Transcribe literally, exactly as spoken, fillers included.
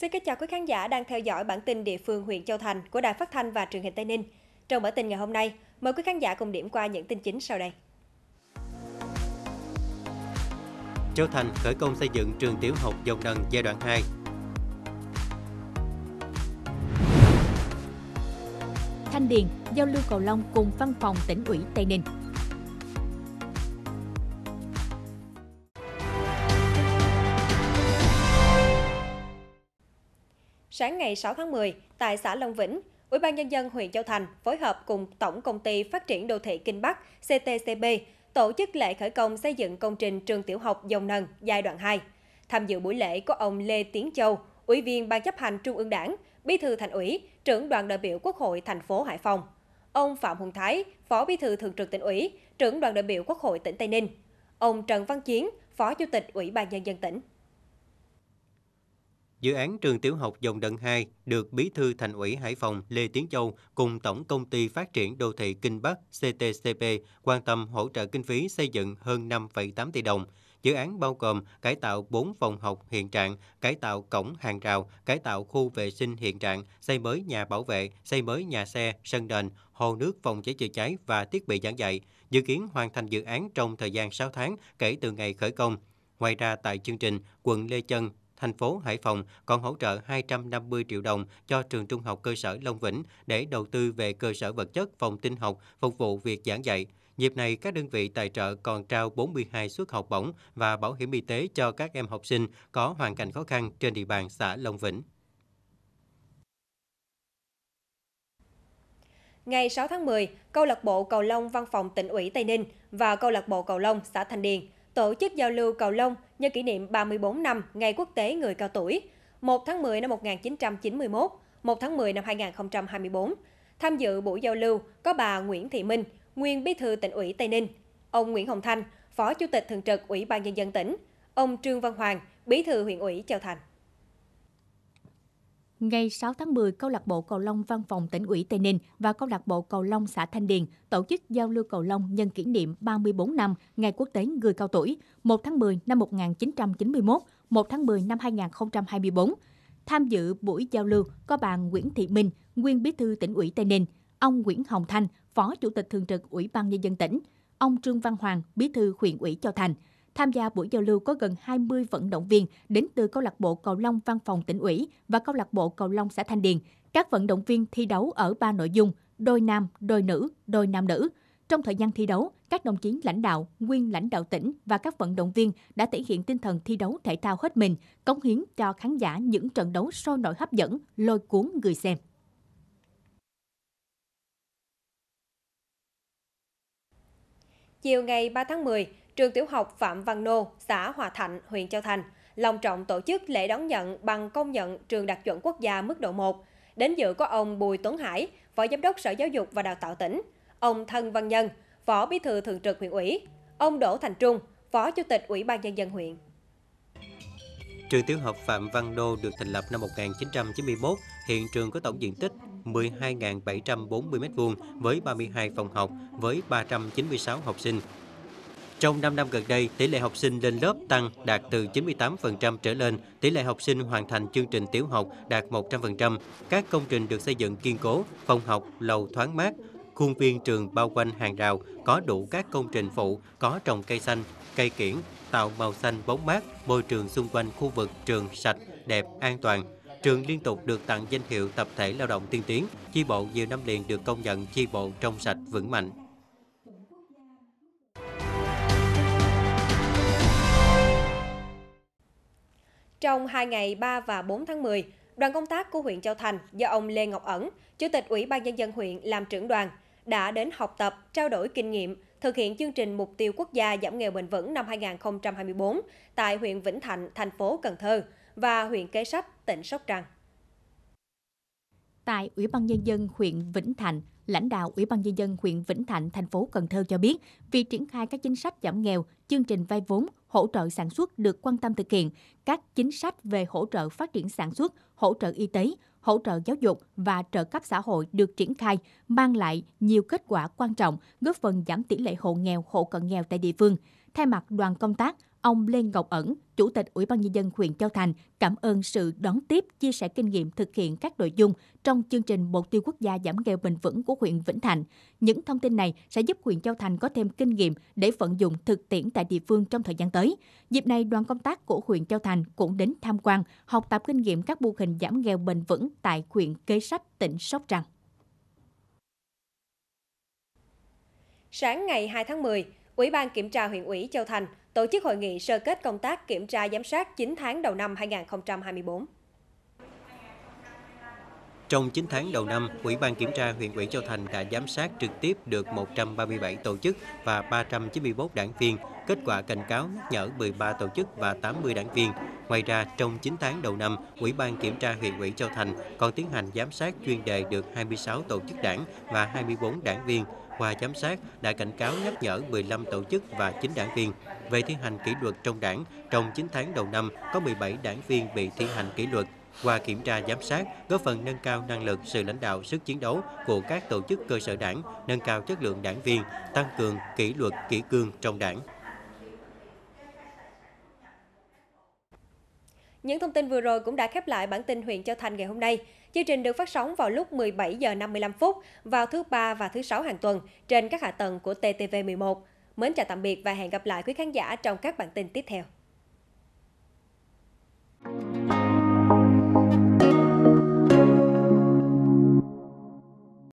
Xin kính chào quý khán giả đang theo dõi bản tin địa phương huyện Châu Thành của Đài Phát thanh và Truyền hình Tây Ninh. Trong bản tin ngày hôm nay, mời quý khán giả cùng điểm qua những tin chính sau đây. Châu Thành khởi công xây dựng trường tiểu học Giồng Nần giai đoạn hai. Thanh Điền giao lưu cầu Long cùng văn phòng tỉnh ủy Tây Ninh. Sáng ngày sáu tháng mười, tại xã Long Vĩnh, Ủy ban Nhân dân huyện Châu Thành phối hợp cùng Tổng Công ty Phát triển Đô thị Kinh Bắc C T C B tổ chức lễ khởi công xây dựng công trình trường tiểu học Giồng Nần giai đoạn hai. Tham dự buổi lễ có ông Lê Tiến Châu, Ủy viên Ban chấp hành Trung ương Đảng, Bí thư Thành ủy, trưởng đoàn đại biểu Quốc hội thành phố Hải Phòng, ông Phạm Hùng Thái, Phó Bí thư Thường trực Tỉnh ủy, trưởng đoàn đại biểu Quốc hội tỉnh Tây Ninh, ông Trần Văn Chiến, Phó Chủ tịch Ủy ban Nhân dân tỉnh. Dự án trường tiểu học Giồng Nần hai được Bí thư Thành ủy Hải Phòng Lê Tiến Châu cùng Tổng Công ty Phát triển Đô thị Kinh Bắc C T C P quan tâm hỗ trợ kinh phí xây dựng hơn năm phẩy tám tỷ đồng. Dự án bao gồm cải tạo bốn phòng học hiện trạng, cải tạo cổng hàng rào, cải tạo khu vệ sinh hiện trạng, xây mới nhà bảo vệ, xây mới nhà xe, sân đền, hồ nước phòng cháy chữa cháy và thiết bị giảng dạy. Dự kiến hoàn thành dự án trong thời gian sáu tháng kể từ ngày khởi công. Ngoài ra tại chương trình, quận Lê Chân, thành phố Hải Phòng còn hỗ trợ hai trăm năm mươi triệu đồng cho trường trung học cơ sở Long Vĩnh để đầu tư về cơ sở vật chất, phòng tin học, phục vụ việc giảng dạy. Dịp này, các đơn vị tài trợ còn trao bốn mươi hai suất học bổng và bảo hiểm y tế cho các em học sinh có hoàn cảnh khó khăn trên địa bàn xã Long Vĩnh. Ngày sáu tháng mười, câu lạc bộ cầu lông Văn phòng Tỉnh ủy Tây Ninh và câu lạc bộ cầu lông xã Thanh Điền tổ chức giao lưu cầu lông nhân kỷ niệm ba mươi bốn năm Ngày Quốc tế Người cao tuổi, một tháng mười năm một nghìn chín trăm chín mươi mốt, một tháng mười năm hai nghìn không trăm hai mươi bốn. Tham dự buổi giao lưu có bà Nguyễn Thị Minh, nguyên Bí thư Tỉnh ủy Tây Ninh, ông Nguyễn Hồng Thanh, Phó Chủ tịch Thường trực Ủy ban Nhân dân tỉnh, ông Trương Văn Hoàng, Bí thư huyện ủy Châu Thành. Ngày sáu tháng mười, câu lạc bộ cầu lông Văn phòng Tỉnh ủy Tây Ninh và câu lạc bộ cầu lông xã Thanh Điền tổ chức giao lưu cầu lông nhân kỷ niệm ba mươi bốn năm Ngày Quốc tế Người cao tuổi, một tháng mười năm một nghìn chín trăm chín mươi mốt, một tháng mười năm hai nghìn không trăm hai mươi bốn. Tham dự buổi giao lưu có bà Nguyễn Thị Minh, nguyên Bí thư Tỉnh ủy Tây Ninh, ông Nguyễn Hồng Thanh, Phó Chủ tịch Thường trực Ủy ban Nhân dân tỉnh, ông Trương Văn Hoàng, Bí thư huyện ủy Châu Thành. Tham gia buổi giao lưu có gần hai mươi vận động viên đến từ câu lạc bộ cầu lông Văn phòng Tỉnh ủy và câu lạc bộ cầu lông xã Thanh Điền. Các vận động viên thi đấu ở ba nội dung: đôi nam, đôi nữ, đôi nam nữ. Trong thời gian thi đấu, các đồng chí lãnh đạo, nguyên lãnh đạo tỉnh và các vận động viên đã thể hiện tinh thần thi đấu thể thao hết mình, cống hiến cho khán giả những trận đấu sôi nổi hấp dẫn, lôi cuốn người xem. Chiều ngày ba tháng mười, trường tiểu học Phạm Văn Nô, xã Hòa Thạnh, huyện Châu Thành, long trọng tổ chức lễ đón nhận bằng công nhận trường đạt chuẩn quốc gia mức độ một. Đến dự có ông Bùi Tuấn Hải, Phó Giám đốc Sở Giáo dục và Đào tạo tỉnh, ông Trần Văn Nhân, Phó Bí thư Thường trực huyện ủy, ông Đỗ Thành Trung, Phó Chủ tịch Ủy ban Nhân dân huyện. Trường tiểu học Phạm Văn Nô được thành lập năm một nghìn chín trăm chín mươi mốt, hiện trường có tổng diện tích mười hai nghìn bảy trăm bốn mươi mét vuông với ba mươi hai phòng học, với ba trăm chín mươi sáu học sinh. Trong năm năm gần đây, tỷ lệ học sinh lên lớp tăng đạt từ chín mươi tám phần trăm trở lên, tỷ lệ học sinh hoàn thành chương trình tiểu học đạt một trăm phần trăm. Các công trình được xây dựng kiên cố, phòng học, lầu thoáng mát, khuôn viên trường bao quanh hàng rào, có đủ các công trình phụ, có trồng cây xanh, cây kiển, tạo màu xanh bóng mát, môi trường xung quanh khu vực trường sạch, đẹp, an toàn. Trường liên tục được tặng danh hiệu tập thể lao động tiên tiến, chi bộ nhiều năm liền được công nhận chi bộ trong sạch vững mạnh. Trong hai ngày ba và bốn tháng mười, đoàn công tác của huyện Châu Thành do ông Lê Ngọc Ẩn, Chủ tịch Ủy ban Nhân dân huyện làm trưởng đoàn, đã đến học tập, trao đổi kinh nghiệm, thực hiện chương trình Mục tiêu Quốc gia giảm nghèo bền vững năm hai nghìn không trăm hai mươi bốn tại huyện Vĩnh Thạnh, thành phố Cần Thơ và huyện Kế Sách, tỉnh Sóc Trăng. Tại Ủy ban Nhân dân huyện Vĩnh Thạnh, lãnh đạo Ủy ban Nhân dân huyện Vĩnh Thạnh, thành phố Cần Thơ cho biết, việc triển khai các chính sách giảm nghèo, chương trình vay vốn, hỗ trợ sản xuất được quan tâm thực hiện, các chính sách về hỗ trợ phát triển sản xuất, hỗ trợ y tế, hỗ trợ giáo dục và trợ cấp xã hội được triển khai, mang lại nhiều kết quả quan trọng, góp phần giảm tỷ lệ hộ nghèo, hộ cận nghèo tại địa phương. Thay mặt đoàn công tác, Ông Lê Ngọc Ẩn, Chủ tịch Ủy ban Nhân dân huyện Châu Thành, cảm ơn sự đón tiếp, chia sẻ kinh nghiệm thực hiện các nội dung trong chương trình Mục tiêu quốc gia giảm nghèo bền vững của huyện Vĩnh Thạnh. Những thông tin này sẽ giúp huyện Châu Thành có thêm kinh nghiệm để vận dụng thực tiễn tại địa phương trong thời gian tới. Dịp này, đoàn công tác của huyện Châu Thành cũng đến tham quan, học tập kinh nghiệm các mô hình giảm nghèo bền vững tại huyện Kế Sách, tỉnh Sóc Trăng. Sáng ngày hai tháng mười, Ủy ban Kiểm tra huyện ủy Châu Thành tổ chức hội nghị sơ kết công tác kiểm tra giám sát chín tháng đầu năm hai nghìn không trăm hai mươi tư. Trong chín tháng đầu năm, Ủy ban Kiểm tra huyện ủy Châu Thành đã giám sát trực tiếp được một trăm ba mươi bảy tổ chức và ba trăm chín mươi mốt đảng viên, kết quả cảnh cáo nhắc nhở mười ba tổ chức và tám mươi đảng viên. Ngoài ra, trong chín tháng đầu năm, Ủy ban Kiểm tra huyện ủy Châu Thành còn tiến hành giám sát chuyên đề được hai mươi sáu tổ chức đảng và hai mươi tư đảng viên. Qua giám sát đã cảnh cáo nhắc nhở mười lăm tổ chức và chín đảng viên. Về thi hành kỷ luật trong đảng, trong chín tháng đầu năm có mười bảy đảng viên bị thi hành kỷ luật. Qua kiểm tra giám sát, góp phần nâng cao năng lực, sự lãnh đạo, sức chiến đấu của các tổ chức cơ sở đảng, nâng cao chất lượng đảng viên, tăng cường kỷ luật, kỷ cương trong đảng. Những thông tin vừa rồi cũng đã khép lại bản tin huyện Châu Thành ngày hôm nay. Chương trình được phát sóng vào lúc mười bảy giờ năm mươi lăm phút vào thứ ba và thứ sáu hàng tuần trên các hạ tầng của T T V mười một. Mến chào tạm biệt và hẹn gặp lại quý khán giả trong các bản tin tiếp theo.